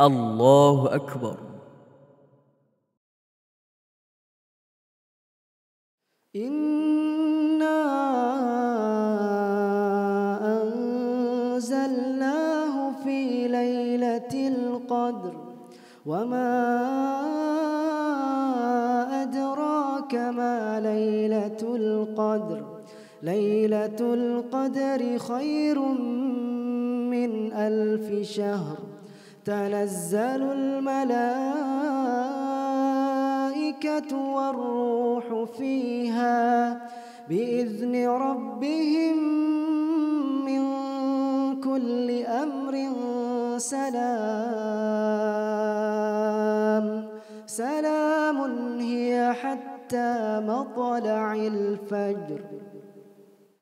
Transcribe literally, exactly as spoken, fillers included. الله أكبر. إنا أنزلناه في ليلة القدر وما أدراك ما ليلة القدر ليلة القدر خير من ألف شهر تنزل الملائكة والروح فيها بإذن ربهم من كل أمر سلام سلام هي حتى مطلع الفجر.